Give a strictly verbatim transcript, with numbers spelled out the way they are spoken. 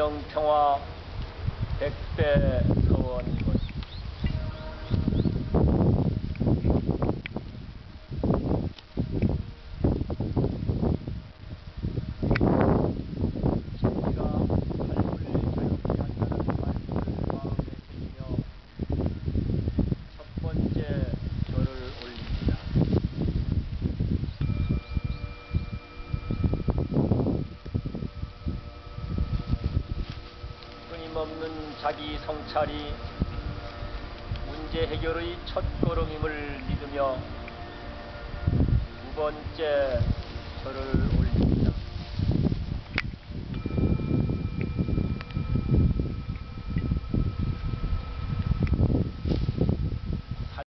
영평화 백세 서원인 것입니다. 없는 자기 성찰이 문제 해결의 첫걸음임을 믿으며 두 번째 절을 올립니다.